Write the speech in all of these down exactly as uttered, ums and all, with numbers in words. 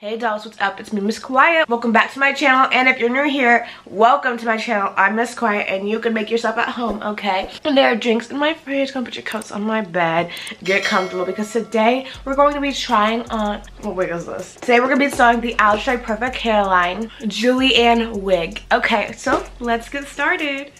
Hey dolls, what's up? It's me, Miss Kwiatt. Welcome back to my channel, and if you're new here, welcome to my channel. I'm Miss Kwiatt, and you can make yourself at home, okay? And there are drinks in my fridge. Gonna put your coats on my bed. Get comfortable, because today we're going to be trying on... What wig is this? Today we're gonna be installing the Outre Perfect Hairline Julianne wig. Okay, so let's get started.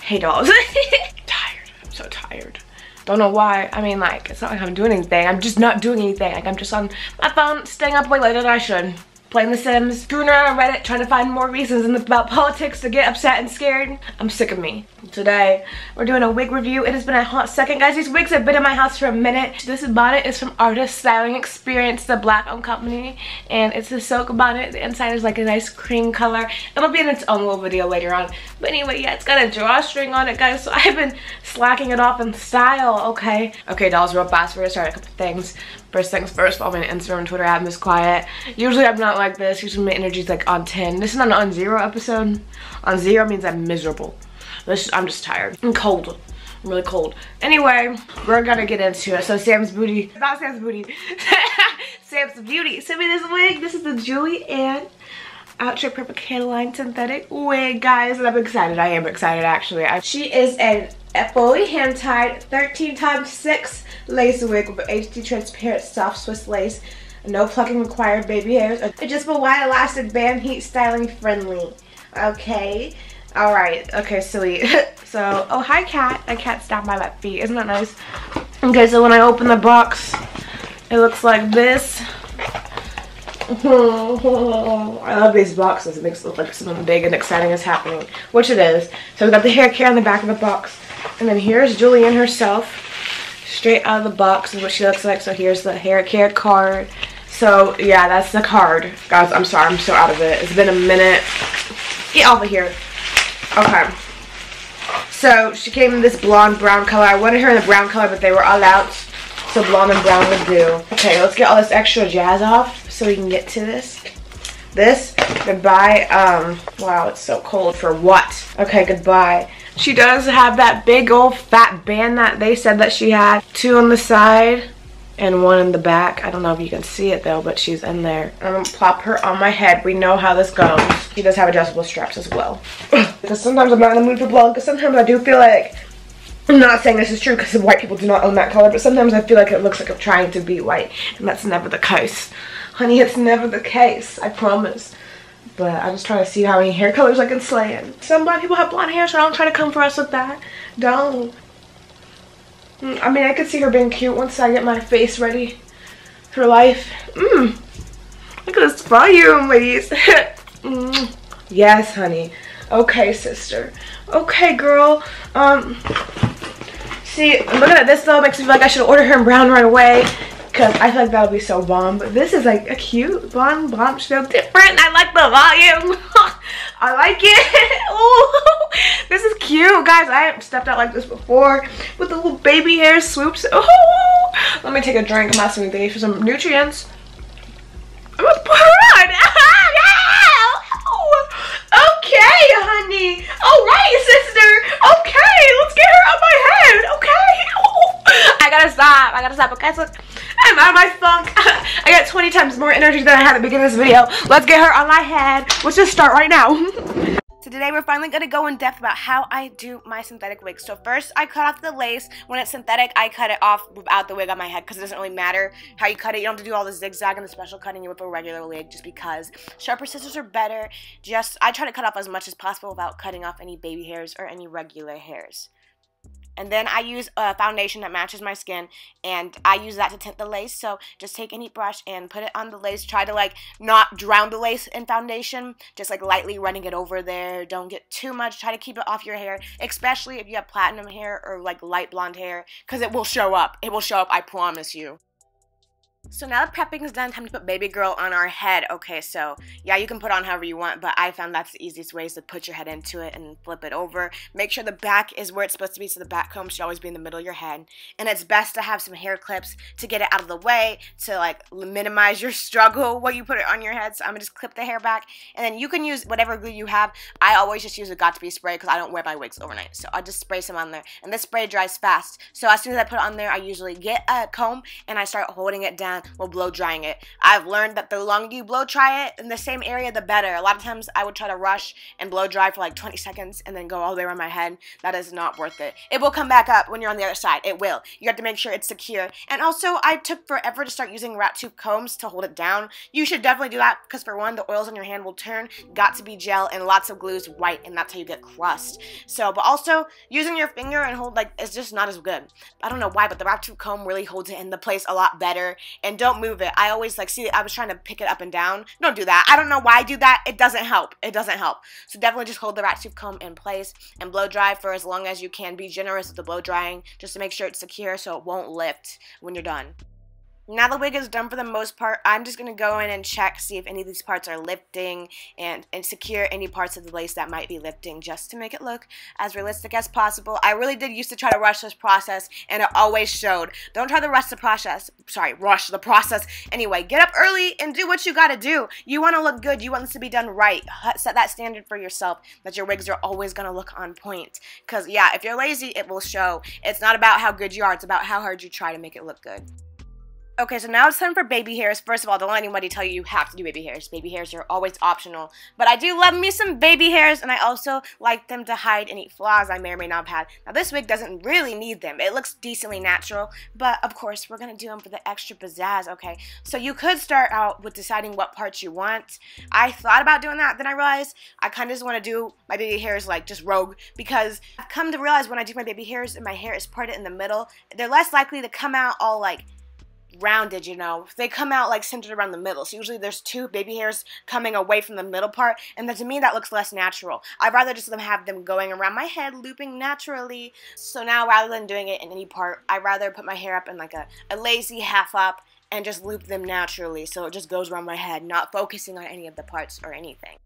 Hey dolls. I'm tired. I'm so tired. Don't know why. I mean, like, it's not like I'm doing anything. I'm just not doing anything. Like, I'm just on my phone, staying up way later than I should. Playing The Sims, screwing around on Reddit, trying to find more reasons in the, about politics to get upset and scared. I'm sick of me. Today, we're doing a wig review. It has been a hot second, guys. These wigs have been in my house for a minute. This bonnet is from Artist Styling Experience, the black-owned company, and it's a silk bonnet. The inside is like a nice cream color. It'll be in its own little video later on. But anyway, yeah, it's got a drawstring on it, guys, so I've been slacking it off in style, okay? Okay, dolls, real fast, we're gonna start a couple things. First things first, follow me on Instagram and Twitter at Miss Kwiatt. Usually I'm not like this, usually my energy's like on ten. This is not an on zero episode. On zero means I'm miserable. This, I'm just tired. I'm cold. I'm really cold. Anyway, we're gonna get into it. So Sam's Beauty, not Sam's Beauty. Sam's Beauty sent me this wig. This is the Julianne Outre Perfect Hairline Synthetic wig, guys, and I'm excited. I am excited, actually. I, she is an fully hand tied thirteen times six lace wig with H D transparent soft Swiss lace. No plucking required, baby hairs. Adjustable wide elastic band, heat styling friendly. Okay. Alright. Okay, sweet. So, oh, hi, cat. A cat's down by my feet. Isn't that nice? Okay, so when I open the box, it looks like this. I love these boxes. It makes it look like something big and exciting is happening, which it is. So we got the hair care on the back of the box. And then here's Julianne herself. Straight out of the box is what she looks like. So here's the hair care card. So, yeah, that's the card. Guys, I'm sorry. I'm so out of it. It's been a minute. Get over here. Okay. So, she came in this blonde brown color. I wanted her in the brown color, but they were all out. So, blonde and brown would do. Okay, let's get all this extra jazz off so we can get to this. This, goodbye. Um, wow, it's so cold. For what? Okay, goodbye. She does have that big old fat band that they said that she had. Two on the side. And one in the back. I don't know if you can see it though, but she's in there. I'm gonna plop her on my head. We know how this goes. She does have adjustable straps as well. Because sometimes I'm not in the mood to vlog, because sometimes I do feel like, I'm not saying this is true because white people do not own that color, but sometimes I feel like it looks like I'm trying to be white, and that's never the case. Honey, it's never the case, I promise. But I'm just trying to see how many hair colors I can slay in. Some black people have blonde hair, so don't try to come for us with that. Don't. I mean, I could see her being cute once I get my face ready for life. Mmm. Look at this volume, ladies. mm. Yes, honey. Okay, sister. Okay, girl. Um, see, looking at this, though, makes me feel like I should order her in brown right away. Because I feel like that would be so bomb. But this is, like, a cute blonde blonde. She's so different. I like the volume. I like it. Ooh. This is cute, guys. I have stepped out like this before with the little baby hair swoops. Oh, let me take a drink. I'm asking the for some nutrients. I'm a pride. Okay, honey. All right, sister. Okay, let's get her on my head. Okay. Ooh. I gotta stop. I gotta stop. Okay, so I'm out of my funk. I got twenty times more energy than I had at the beginning of this video. Let's get her on my head. Let's just start right now. So today we're finally going to go in depth about how I do my synthetic wig. So first I cut off the lace. When it's synthetic, I cut it off without the wig on my head because it doesn't really matter how you cut it. You don't have to do all the zigzag and the special cutting with a regular wig just because. Sharper scissors are better. Just I try to cut off as much as possible without cutting off any baby hairs or any regular hairs. And then I use a foundation that matches my skin, and I use that to tint the lace. So just take any brush and put it on the lace. Try to, like, not drown the lace in foundation. Just, like, lightly running it over there. Don't get too much. Try to keep it off your hair, especially if you have platinum hair or, like, light blonde hair, because it will show up. It will show up, I promise you. So now that prepping is done, time to put baby girl on our head. Okay, so yeah, you can put on however you want, but I found that's the easiest way is to put your head into it and flip it over. Make sure the back is where it's supposed to be, so the back comb should always be in the middle of your head. And it's best to have some hair clips to get it out of the way, to like minimize your struggle while you put it on your head. So I'm gonna just clip the hair back, and then you can use whatever glue you have. I always just use a got to be spray because I don't wear my wigs overnight, so I just spray some on there. And this spray dries fast, so as soon as I put it on there, I usually get a comb and I start holding it down on while blow drying it. I've learned that the longer you blow dry it in the same area, the better. A lot of times I would try to rush and blow dry for like twenty seconds and then go all the way around my head. That is not worth it. It will come back up when you're on the other side. It will. You have to make sure it's secure. And also, I took forever to start using rat tooth combs to hold it down. You should definitely do that because, for one, the oils on your hand will turn got to be gel and lots of glues white, and that's how you get crust. So, but also, using your finger and hold, like, it's just not as good. I don't know why, but the rat tooth comb really holds it in the place a lot better. And don't move it. I always, like, see, I was trying to pick it up and down. Don't do that. I don't know why I do that. It doesn't help. It doesn't help. So definitely just hold the rat tooth comb in place and blow dry for as long as you can. Be generous with the blow drying just to make sure it's secure so it won't lift when you're done. Now the wig is done for the most part, I'm just going to go in and check, see if any of these parts are lifting, and, and secure any parts of the lace that might be lifting just to make it look as realistic as possible. I really did used to try to rush this process, and it always showed. Don't try to rush the process. Sorry, rush the process. Anyway, get up early and do what you got to do. You want to look good. You want this to be done right. Set that standard for yourself that your wigs are always going to look on point. Because, yeah, if you're lazy, it will show. It's not about how good you are. It's about how hard you try to make it look good. Okay, so now it's time for baby hairs. First of all, don't let anybody tell you you have to do baby hairs. Baby hairs are always optional. But I do love me some baby hairs, and I also like them to hide any flaws I may or may not have had. Now, this wig doesn't really need them. It looks decently natural, but of course, we're going to do them for the extra pizzazz, okay? So you could start out with deciding what parts you want. I thought about doing that, then I realized I kind of just want to do my baby hairs like just rogue, because I've come to realize when I do my baby hairs and my hair is parted in the middle, they're less likely to come out all like rounded, you know. They come out like centered around the middle. So usually there's two baby hairs coming away from the middle part, and then to me that looks less natural. I'd rather just have them going around my head, looping naturally. So now rather than doing it in any part, I'd rather put my hair up in like a, a lazy half up and just loop them naturally so it just goes around my head, not focusing on any of the parts or anything.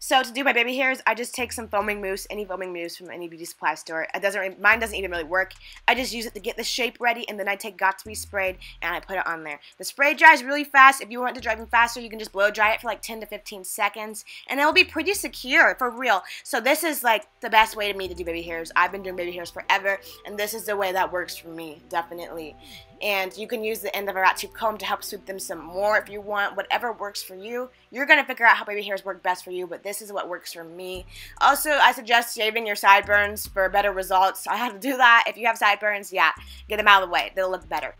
So to do my baby hairs, I just take some foaming mousse, any foaming mousse from any beauty supply store. It doesn't, mine doesn't even really work. I just use it to get the shape ready, and then I take got to be sprayed and I put it on there. The spray dries really fast. If you want to dry even faster, you can just blow dry it for like ten to fifteen seconds, and it'll be pretty secure, for real. So this is like the best way to me to do baby hairs. I've been doing baby hairs forever, and this is the way that works for me, definitely. And you can use the end of a rat tooth comb to help swoop them some more if you want. Whatever works for you, you're going to figure out how baby hairs work best for you, but this is what works for me. Also, I suggest shaving your sideburns for better results. I had to do that. If you have sideburns, yeah, get them out of the way. They'll look better.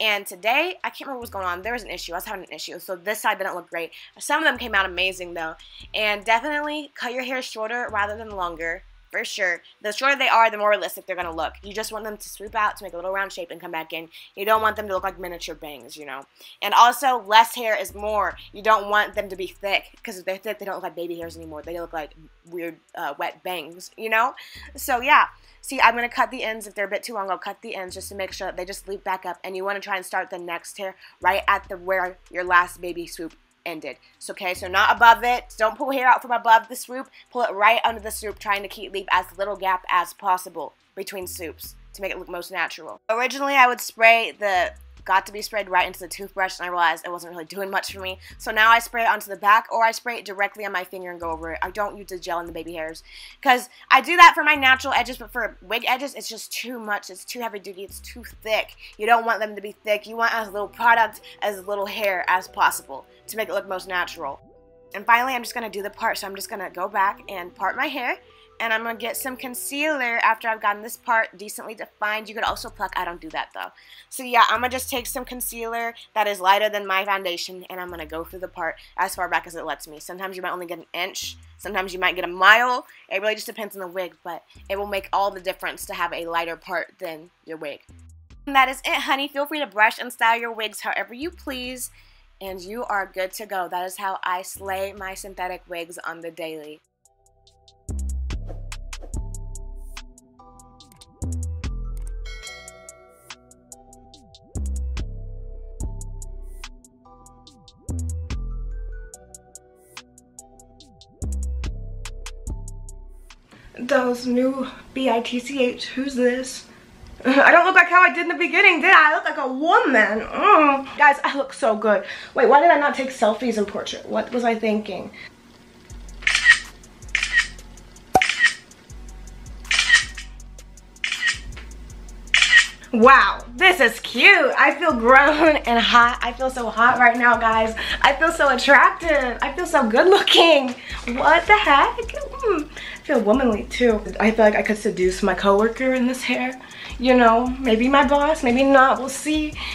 And today, I can't remember what was going on. There was an issue. I was having an issue. So this side didn't look great. Some of them came out amazing, though. And definitely cut your hair shorter rather than longer. For sure. The shorter they are, the more realistic they're going to look. You just want them to swoop out to make a little round shape and come back in. You don't want them to look like miniature bangs, you know. And also, less hair is more. You don't want them to be thick, because if they're thick, they don't look like baby hairs anymore. They look like weird, uh, wet bangs, you know. So, yeah. See, I'm going to cut the ends. If they're a bit too long, I'll cut the ends just to make sure that they just loop back up. And you want to try and start the next hair right at the where your last baby swoop ended. So, okay, so not above it. Don't pull hair out from above the swoop. Pull it right under the swoop, trying to keep leave as little gap as possible between swoops to make it look most natural. Originally, I would spray the got to be sprayed right into the toothbrush, and I realized it wasn't really doing much for me. So now I spray it onto the back, or I spray it directly on my finger and go over it. I don't use the gel in the baby hairs, because I do that for my natural edges, but for wig edges, it's just too much. It's too heavy duty. It's too thick. You don't want them to be thick. You want as little product, as little hair as possible to make it look most natural. And finally, I'm just going to do the part, so I'm just going to go back and part my hair. And I'm going to get some concealer after I've gotten this part decently defined. You could also pluck. I don't do that, though. So, yeah, I'm going to just take some concealer that is lighter than my foundation, and I'm going to go through the part as far back as it lets me. Sometimes you might only get an inch. Sometimes you might get a mile. It really just depends on the wig, but it will make all the difference to have a lighter part than your wig. And that is it, honey. Feel free to brush and style your wigs however you please, and you are good to go. That is how I slay my synthetic wigs on the daily. Those new B I T C H, who's this? I don't look like how I did in the beginning, did I? I look like a woman. Oh. Guys, I look so good. Wait, why did I not take selfies in portrait? What was I thinking? Wow, this is cute. I feel grown and hot. I feel so hot right now, guys. I feel so attractive. I feel so good looking. What the heck? Mm. I feel womanly too. I feel like I could seduce my coworker in this hair. You know, maybe my boss, maybe not. We'll see. Guys,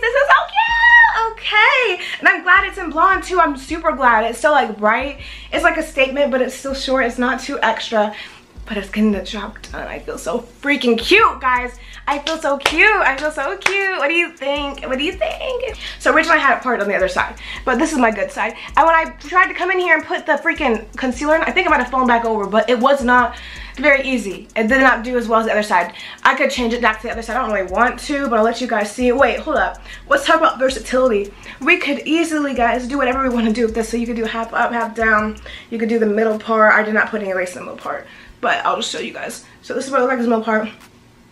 this is so cute. Okay. And I'm glad it's in blonde too. I'm super glad. It's still like bright. It's like a statement, but it's still short. It's not too extra. But it's getting the job done. I feel so freaking cute, guys. I feel so cute. I feel so cute. What do you think? What do you think? So originally I had it parted on the other side, but this is my good side. And when I tried to come in here and put the freaking concealer in, I think I might have flown back over, but it was not very easy. It did not do as well as the other side. I could change it back to the other side. I don't really want to, but I'll let you guys see. Wait, hold up. Let's talk about versatility. We could easily, guys, do whatever we want to do with this. So you could do half up, half down. You could do the middle part. I did not put any lace in the middle part, but I'll just show you guys. So this is what it looks like in the middle part.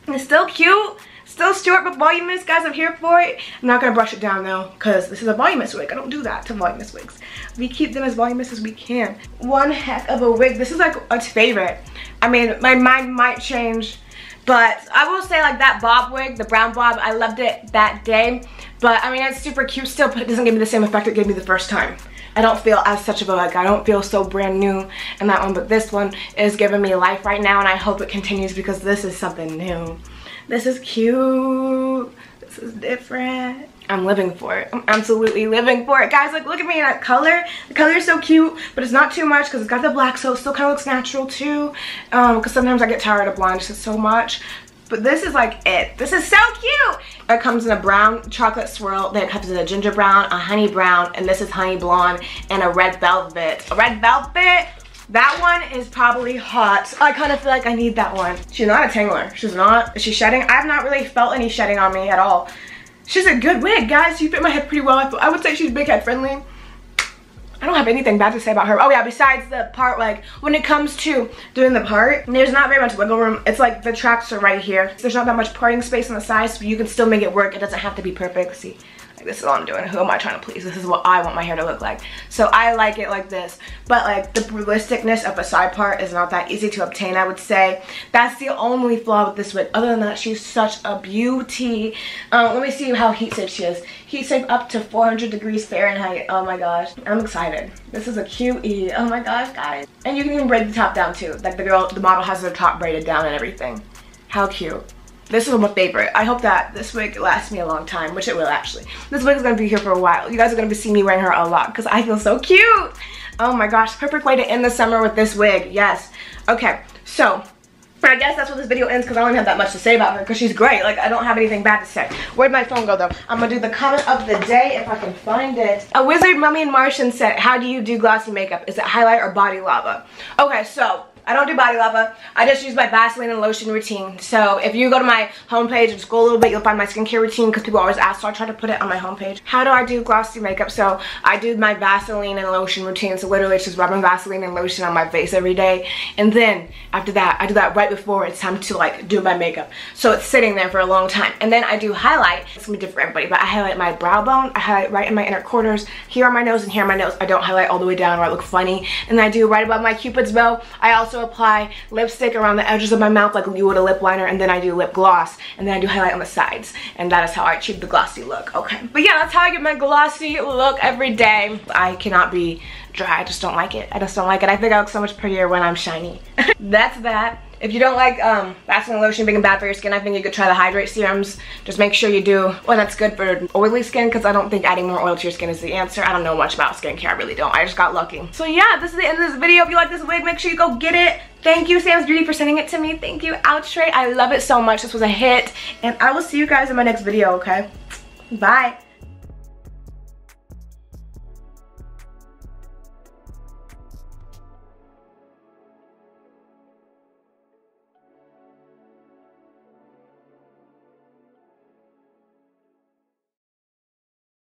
It's still cute, still short, but voluminous, guys. I'm here for it. I'm not gonna brush it down though, because this is a voluminous wig. I don't do that to voluminous wigs. We keep them as voluminous as we can. One heck of a wig. This is like a favorite. I mean, my mind might change, but I will say, like, that bob wig, the brown bob, I loved it that day. But I mean, it's super cute still, but it doesn't give me the same effect it gave me the first time. I don't feel as such of a, like, I don't feel so brand new in that one, but this one is giving me life right now, and I hope it continues because this is something new. This is cute. This is different. I'm living for it. I'm absolutely living for it. Guys, like, look at me in that color. The color is so cute, but it's not too much because it's got the black, so it still kind of looks natural too, um, because sometimes I get tired of blonde just so much. But this is like it. This is so cute. It comes in a brown chocolate swirl, then it comes in a ginger brown, a honey brown, and this is honey blonde, and a red velvet. A red velvet, that one is probably hot. I kind of feel like I need that one. She's not a tangler. She's not. Is she shedding? I've not really felt any shedding on me at all. She's a good wig, guys. She fit my head pretty well. I would say she's big head friendly. I don't have anything bad to say about her. Oh yeah, besides the part, like, when it comes to doing the part, there's not very much wiggle room. It's like the tracks are right here. There's not that much parting space on the sides, but you can still make it work. It doesn't have to be perfect. See, like, this is all I'm doing. Who am I trying to please? This is what I want my hair to look like. So I like it like this, but like the realisticness of a side part is not that easy to obtain, I would say. That's the only flaw with this wig. Other than that, she's such a beauty. Um, let me see how heat safe she is. Heat safe up to four hundred degrees Fahrenheit. Oh my gosh, I'm excited. This is a Q E. Oh my gosh, guys. And you can even braid the top down too. Like, the girl, the model has her top braided down and everything. How cute. This is my favorite. I hope that this wig lasts me a long time, which it will actually. This wig is gonna be here for a while. You guys are gonna be seeing me wearing her a lot because I feel so cute. Oh my gosh, perfect way to end the summer with this wig, yes. Okay, so I guess that's what this video ends because I don't even have that much to say about her because she's great. Like, I don't have anything bad to say. Where'd my phone go though? I'm gonna do the comment of the day if I can find it. A Wizard Mummy and Martian said, how do you do glossy makeup? Is it highlight or body lava? Okay, so I don't do body lava. I just use my Vaseline and lotion routine. So if you go to my homepage and scroll a little bit, you'll find my skincare routine because people always ask, so I try to put it on my homepage. How do I do glossy makeup? So I do my Vaseline and lotion routine. So literally it's just rubbing Vaseline and lotion on my face every day. And then after that, I do that right before it's time to, like, do my makeup. So it's sitting there for a long time. And then I do highlight. It's gonna be different for everybody, but I highlight my brow bone. I highlight right in my inner corners, here on my nose and here on my nose. I don't highlight all the way down where I look funny. And I do right above my Cupid's bow. I also Also apply lipstick around the edges of my mouth like you would a lip liner, and then I do lip gloss, and then I do highlight on the sides, and that is how I achieve the glossy look. Okay, but yeah, that's how I get my glossy look every day. I cannot be dry. I just don't like it. I just don't like it. I think I look so much prettier when I'm shiny. That's that. If you don't like um, Vaseline lotion being bad for your skin, I think you could try the hydrate serums. Just make sure you do one that's good for oily skin, because I don't think adding more oil to your skin is the answer. I don't know much about skincare. I really don't. I just got lucky. So yeah, this is the end of this video. If you like this wig, make sure you go get it. Thank you, Sam's Beauty, for sending it to me. Thank you, Outre. I love it so much. This was a hit. And I will see you guys in my next video, okay? Bye.